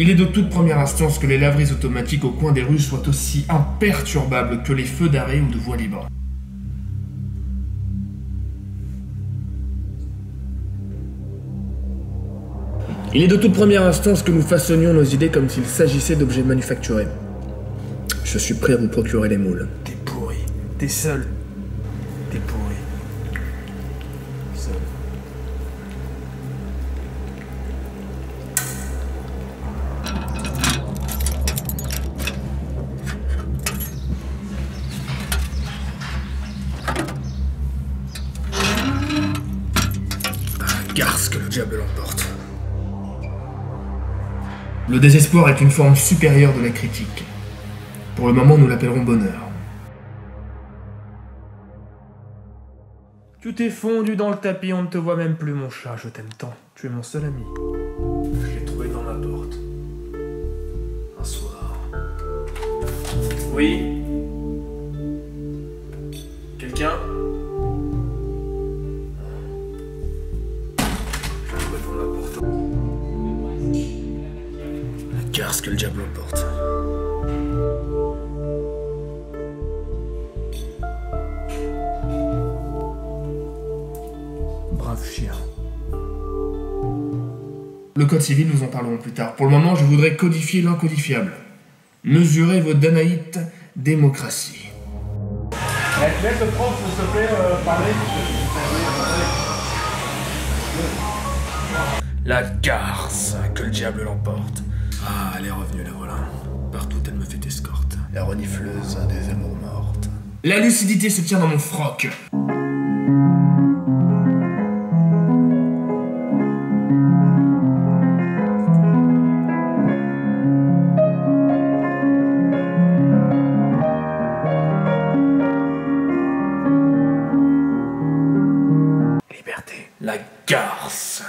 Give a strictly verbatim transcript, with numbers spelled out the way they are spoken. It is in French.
Il est de toute première instance que les laveries automatiques au coin des rues soient aussi imperturbables que les feux d'arrêt ou de voie libre. Il est de toute première instance que nous façonnions nos idées comme s'il s'agissait d'objets manufacturés. Je suis prêt à vous procurer les moules. T'es pourri. T'es seul. T'es pourri. Seul. Ah, garce que le diable l'emporte. Le désespoir est une forme supérieure de la critique. Pour le moment, nous l'appellerons bonheur. Tu t'es fondu dans le tapis, on ne te voit même plus, mon chat. Je t'aime tant. Tu es mon seul ami. Je l'ai trouvé dans ma porte. Un soir. Oui. Quelqu'un? Je l'ai trouvé dans ma porte. La garce que le diable emporte. Chien. Le code civil, nous en parlerons plus tard. Pour le moment, je voudrais codifier l'incodifiable. Mesurez vos danaïtes démocratie. Laisse le prof, s'il te plaît, euh, parler. La garce, que le diable l'emporte. Ah, elle est revenue, la voilà. Partout, elle me fait escorte. La renifleuse des amours mortes. La lucidité se tient dans mon froc. La garce.